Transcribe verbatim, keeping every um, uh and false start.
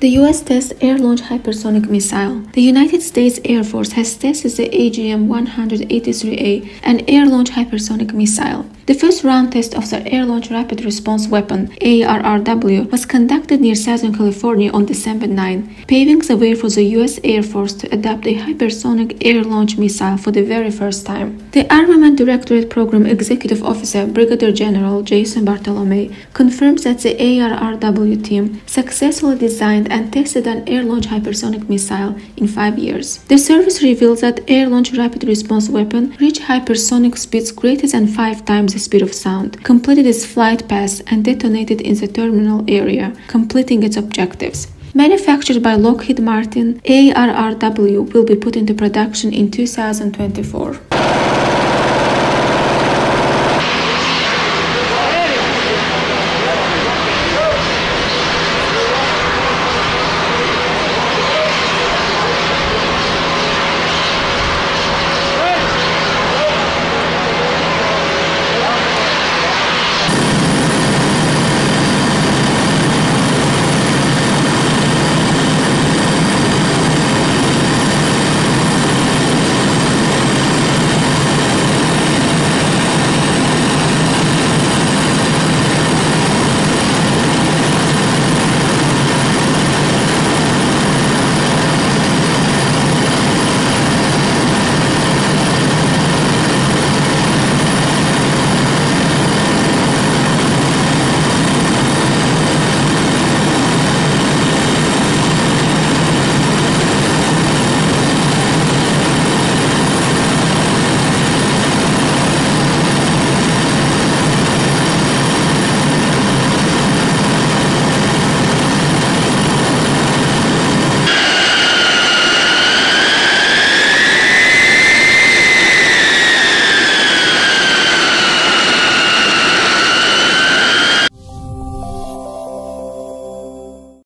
The U S tests air-launched hypersonic missile. The United States Air Force has tested the A G M one eighty-three A, an air-launched hypersonic missile. The first round test of the Air-Launched Rapid Response Weapon A R R W was conducted near Southern California on December ninth, paving the way for the U S Air Force to adopt a hypersonic air-launched missile for the very first time. The Armament Directorate Program Executive Officer Brigadier General Jason Bartolomé confirms that the A R R W team successfully designed and tested an air-launched hypersonic missile in five years. The service reveals that Air-Launched Rapid Response Weapon reached hypersonic speeds greater than five times the speed of sound, completed its flight path, and detonated in the terminal area, completing its objectives. Manufactured by Lockheed Martin, A R R W will be put into production in two thousand twenty-four.